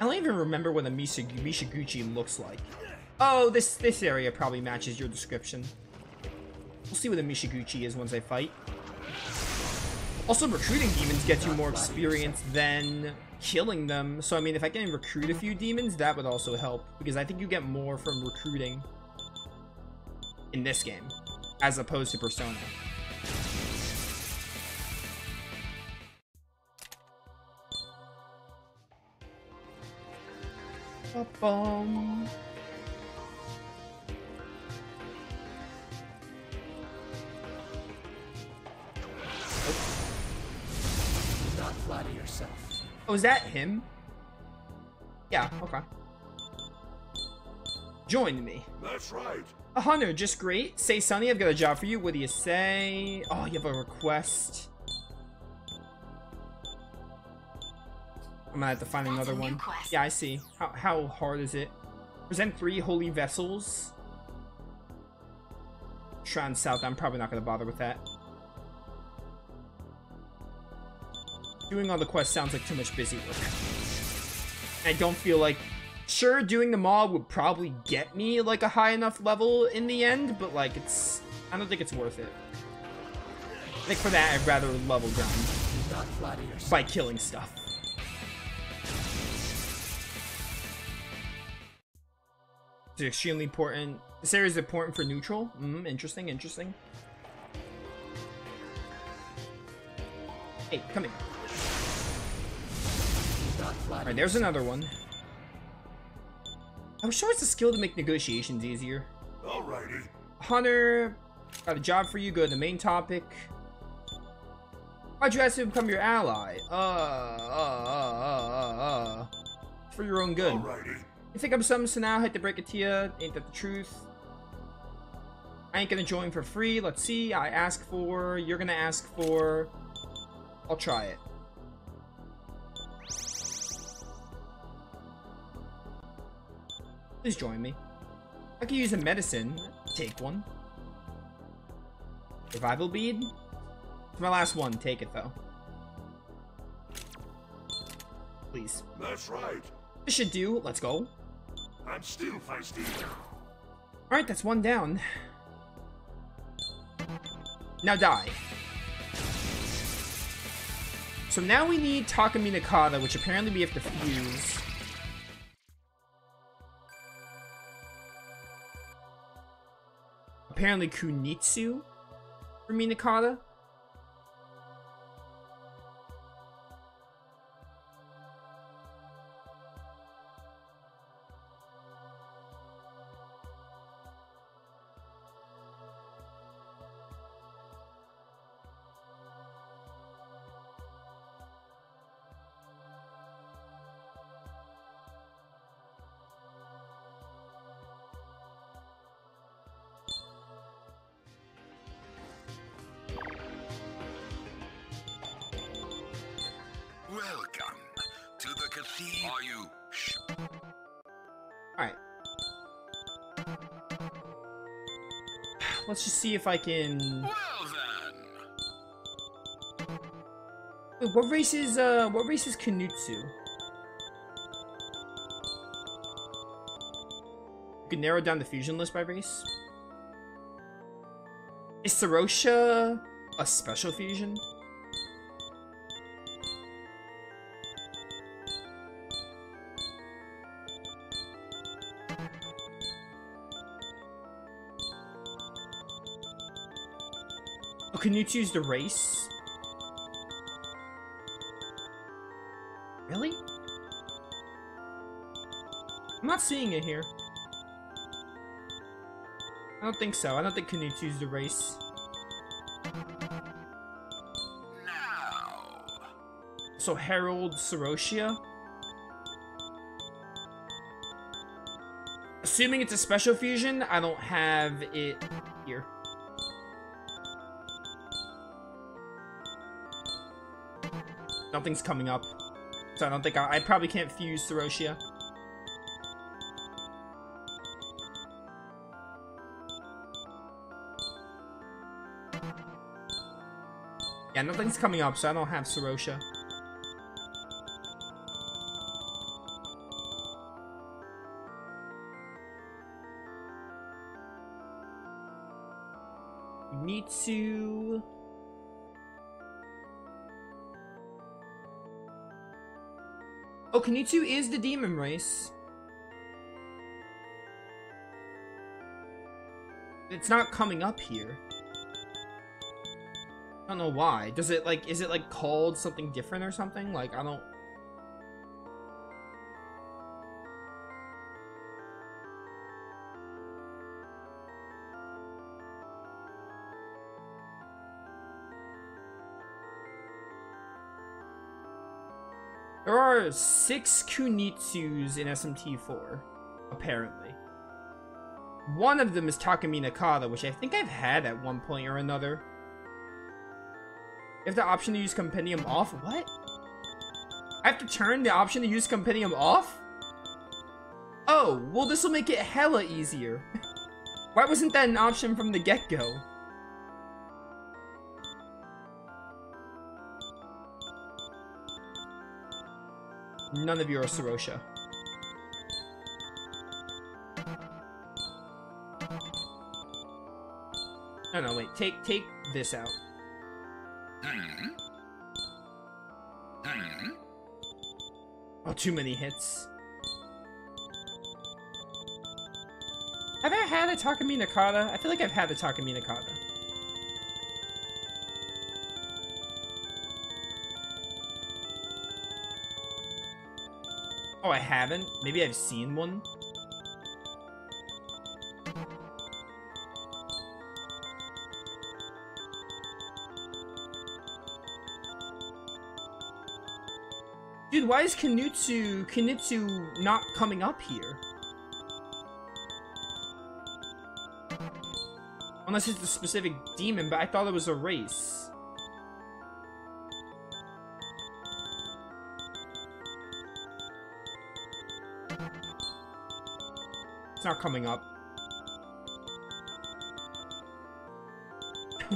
I don't even remember what a Mishiguchi looks like. Oh, this area probably matches your description. We'll see what a Mishiguchi is once I fight. Also, recruiting demons gets you more experience than killing them. So, I mean, if I can recruit a few demons, that would also help. Because I think you get more from recruiting in this game, as opposed to Persona. Ba-bum. Oh, is that him? Yeah, okay. Join me. That's right. A hunter, just great. Say, Sonny, I've got a job for you. What do you say? Oh, you have a request. I'm gonna have to find another one. Yeah, I see. How hard is it? Present 3 holy vessels. Shrine South, I'm probably not gonna bother with that. Doing all the quests sounds like too much busy work. I don't feel like... Sure, doing them all would probably get me, like, a high enough level in the end, but, like, it's... I don't think it's worth it. I think for that, I'd rather level down by killing stuff. It's extremely important. This area is important for neutral. Interesting, interesting. Hey, come in. Alright, there's another one. I wish there was a skill to make negotiations easier. Alrighty. Hunter, got a job for you. Go to the main topic. Why'd you ask him to become your ally? It's for your own good. Alrighty. You think I'm something, so now I had to break it to you. Ain't that the truth? I ain't gonna join for free. Let's see. I ask for. You're gonna ask for. I'll try it. Please join me. I can use a medicine. Take one. Revival bead? It's my last one. Take it, though. Please. That's right. This should do. Let's go. I'm still feisty. Alright, that's one down. Now die. So now we need Takaminakata, which apparently we have to fuse. Apparently Kunitsu for Minakata. Let's just see if I can... Well, then. Wait, what race is Kunitsu? You can narrow down the fusion list by race. Is Sorosha a special fusion? Can you choose the race? Really? I'm not seeing it here. I don't think so. I don't think can you choose the race. No. So Herald Sorosha? Assuming it's a special fusion, I don't have it here. Nothing's coming up, so I don't think I probably can't fuse Sorosha. Yeah, nothing's coming up, so I don't have Sorosha. Kunitsu. Oh, Kunitsu is the demon race. It's not coming up here. I don't know why. Does it like, is it like called something different or something? Like, I don't. There are 6 Kunitsus in SMT4, apparently. One of them is Takaminakata, which I think I've had at one point or another. You have the option to use Compendium off? What? I have to turn the option to use Compendium off? Oh, well this will make it hella easier. Why wasn't that an option from the get-go? None of you are Sorosha. No, no, wait. Take this out. Oh, too many hits. Have I had a Takaminakata? I feel like I've had a Takaminakata. Oh, I haven't? Maybe I've seen one? Dude, why is Kunitsu not coming up here? Unless it's a specific demon, but I thought it was a race. Not coming up.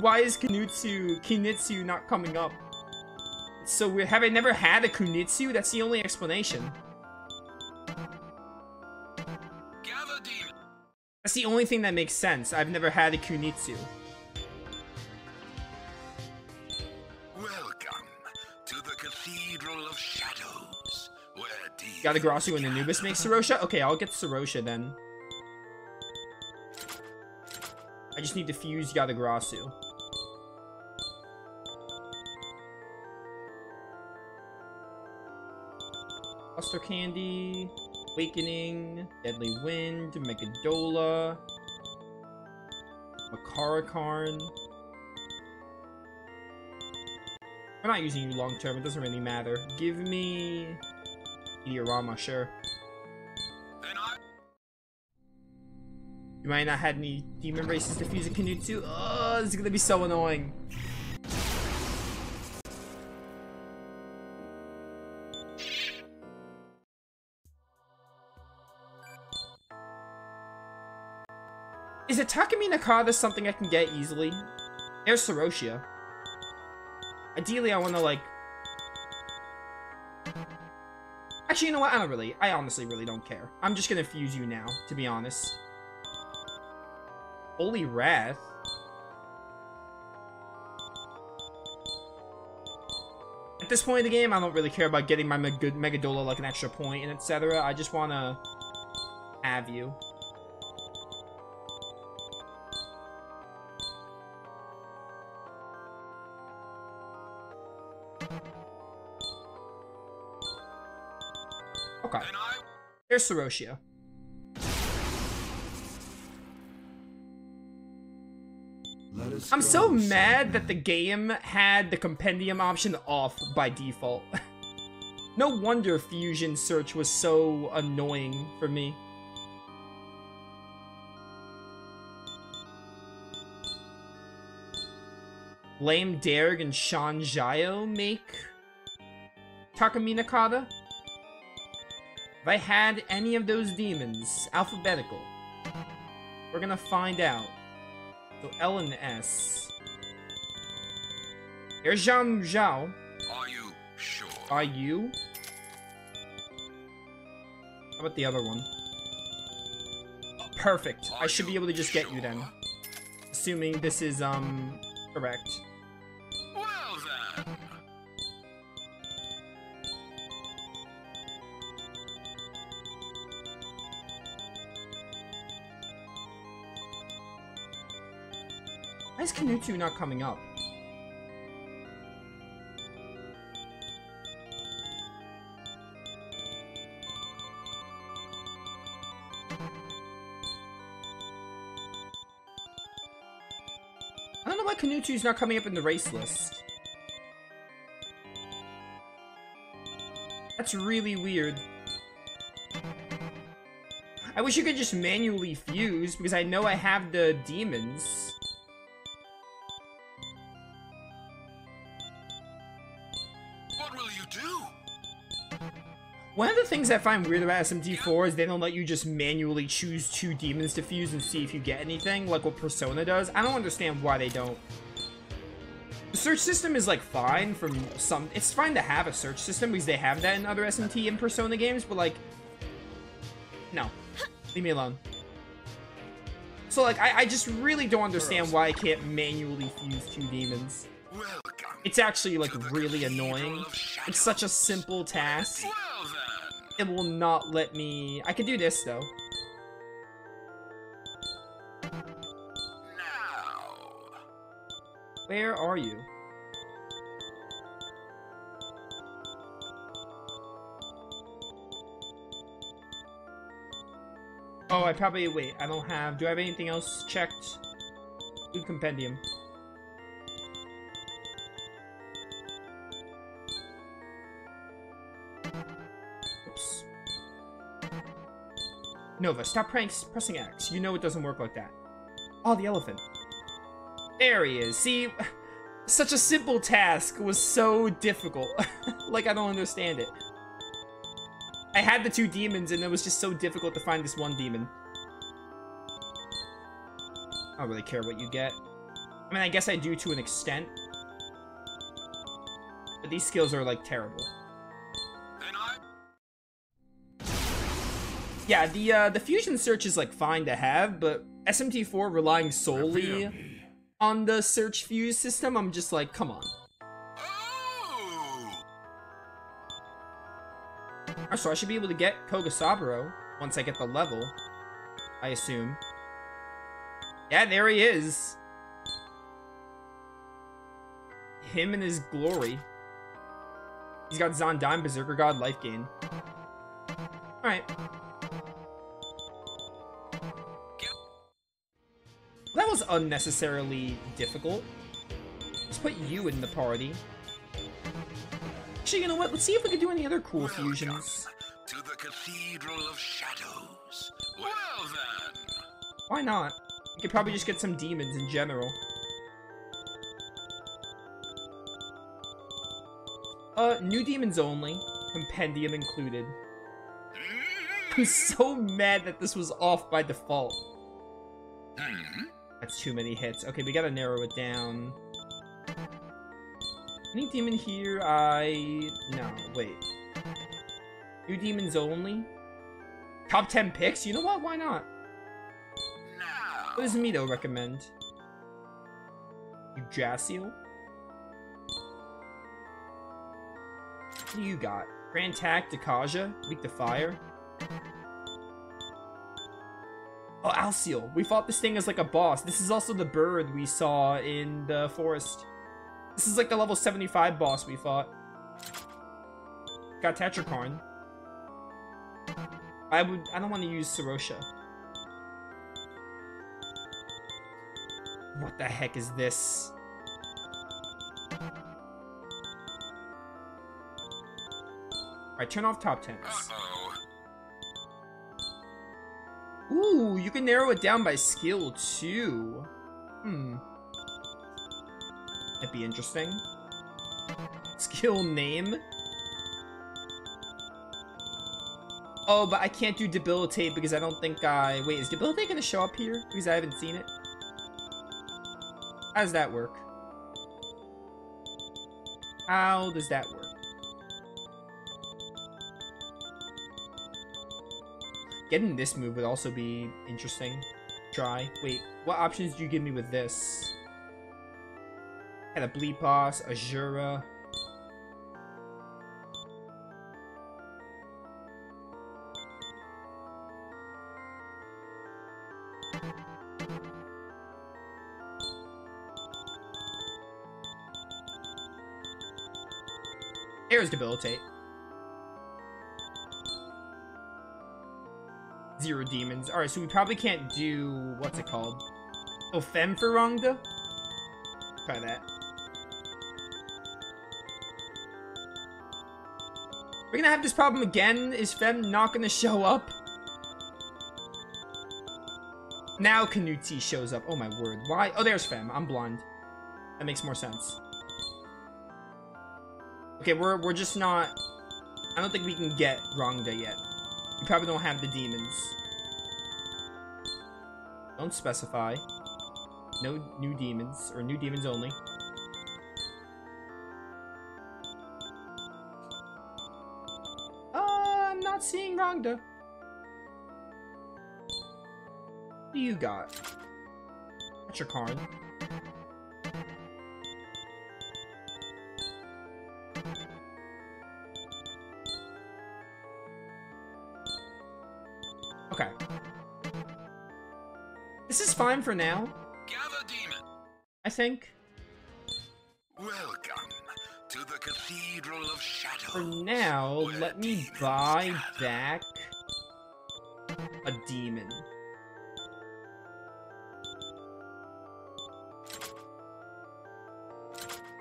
Why is Kunitsu not coming up? It's so weird. Have I never had a Kunitsu? That's the only explanation. That's the only thing that makes sense. I've never had a Kunitsu. Welcome to the Cathedral of Shadows, where Yadagrasu and Anubis make Sorosha? Okay, I'll get Sorosha then. I just need to fuse Yadagrasu. Buster Candy, Awakening, Deadly Wind, Megadola, Makarakarn. I'm not using you long term, it doesn't really matter. Give me Iramasher. You might not have any demon races to fuse a Kunitsu. Oh, this is gonna be so annoying. Is a Takaminakata something I can get easily? There's Sorosha. Ideally, I wanna like. Actually, you know what? I honestly really don't care. I'm just gonna fuse you now, to be honest. Holy wrath. At this point in the game, I don't really care about getting my Megadola like an extra point and etc. I just want to have you. Okay. There's Sorosha. I'm so mad that the game had the compendium option off by default. No wonder fusion search was so annoying for me. Lame Derg and Zhang Zhao make Takaminakata? Have I had any of those demons? Alphabetical. We're gonna find out. So L and S. There's Zhang Zhao. Are you sure? Are you? How about the other one? Oh, perfect. I should be able to just get you then. assuming this is correct. Well then. Why is Kunitsu not coming up? Kanutu's not coming up in the race list. That's really weird. I wish you could just manually fuse, because I know I have the demons. What will you do? One of the things I find weird about SMD4 is they don't let you just manually choose two demons to fuse and see if you get anything, like what Persona does. I don't understand why they don't. The search system is like fine from some, it's fine to have a search system because they have that in other SMT and Persona games, but like, no, leave me alone. So like, I just really don't understand why I can't manually fuse two demons. It's actually like really annoying. It's such a simple task. It will not let me, I could do this though. Where are you? Oh, I probably, wait, I don't have, do I have anything else checked? Food compendium. Oops. Nova, stop pressing X. You know it doesn't work like that. Oh, the elephant. There he is. See, such a simple task was so difficult. Like, I don't understand it. I had the two demons, and it was just so difficult to find this one demon. I don't really care what you get. I mean, I guess I do to an extent. But these skills are, like, terrible. Yeah, the fusion search is, like, fine to have, but SMT4 relying solely on the search fuse system, I'm just like, come on. Oh. So I should be able to get Koga Saburo once I get the level, I assume. Yeah, there he is. Him and his glory. He's got Zondime, Berserker God, life gain. Alright. That was unnecessarily difficult. Let's put you in the party. Actually, you know what? Let's see if we can do any other cool fusions. To the Cathedral of Shadows. Well then. Why not? We could probably just get some demons in general. New demons only. Compendium included. I'm so mad that this was off by default. That's too many hits. Okay, we gotta narrow it down. Any demon here? No, wait. New demons only? Top 10 picks? You know what? Why not? What does Mito recommend? You Jassiel? What do you got? Grand Tack, Dekaja, Leak the Fire. Oh, Alcyol. We fought this thing as like a boss. This is also the bird we saw in the forest. This is like the level 75 boss we fought. Got Tetracorn. I don't want to use Sorosha. What the heck is this? Alright, turn off top 10s. Ooh, you can narrow it down by skill, too. That'd be interesting. Skill name? Oh, but I can't do debilitate because I don't think I... Wait, is debilitate going to show up here? Because I haven't seen it. How does that work? How does that work? Getting this move would also be interesting. try. Wait, what options do you give me with this? I had a Bleed Boss, Azura. There's Debilitate. Zero demons. Alright, so we probably can't do... what's it called? Oh, Fem for Rangda? Try that. We're gonna have this problem again? Is Fem not gonna show up? Now Kunitsu shows up. Oh my word. Why? Oh, there's Fem. I'm blind. That makes more sense. Okay, we're just not... I don't think we can get Rangda yet. We probably don't have the demons. Don't specify. No new demons, or new demons only. I'm not seeing Rangda. What do you got? Tetracorn. Okay. This is fine for now. Gather, demon. I think. Welcome to the Cathedral of Shadows. For now, let me buy back a demon.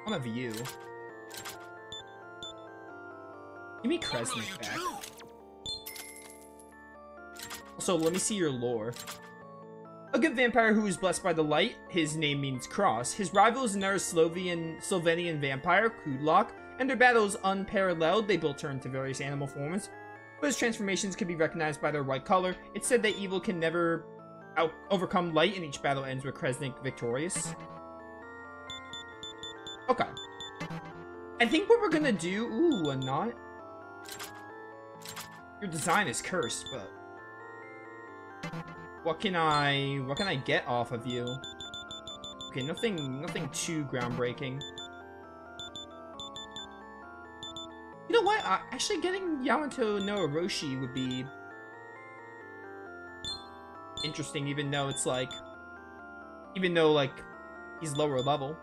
I'm a view. Give me Kresnik back. So let me see your lore. A good vampire who is blessed by the light. His name means cross. His rival is another Slovenian vampire, Kudlak, and their battle is unparalleled. They both turn to various animal forms, but his transformations can be recognized by their white color. It's said that evil can never overcome light, and each battle ends with Kresnik victorious. Okay. I think what we're gonna do... Ooh, a knot. Your design is cursed, but... What can I get off of you? Okay, nothing too groundbreaking. You know what? Actually, getting Yamato no Orochi would be interesting, even though it's like, he's lower level.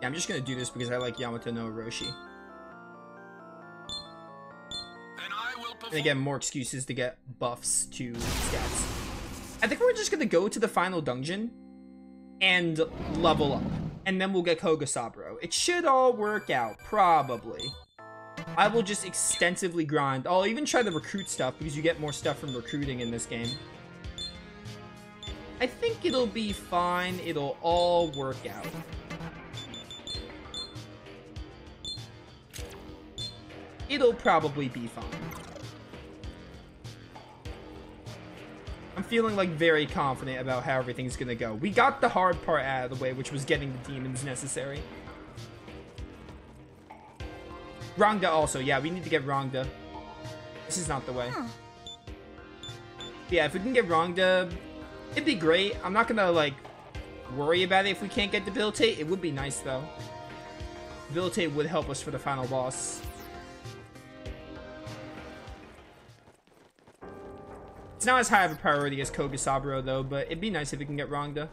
Yeah, I'm just gonna do this because I like Yamato no Orochi. And again, more excuses to get buffs to stats. I think we're just gonna go to the final dungeon and level up. And then we'll get Koga Saburo. It should all work out, probably. I will just extensively grind. I'll even try the recruit stuff because you get more stuff from recruiting in this game. I think it'll be fine. It'll all work out. It'll probably be fine. I'm feeling like very confident about how everything's gonna go. We got the hard part out of the way, which was getting the demons necessary. Rangda also. Yeah, we need to get Rangda. This is not the way. Yeah, if we can get Rangda, it'd be great. I'm not gonna, like, worry about it if we can't get Debilitate. It would be nice, though. Debilitate would help us for the final boss. It's not as high of a priority as Koga Saburo, though, but it'd be nice if we can get Rangda.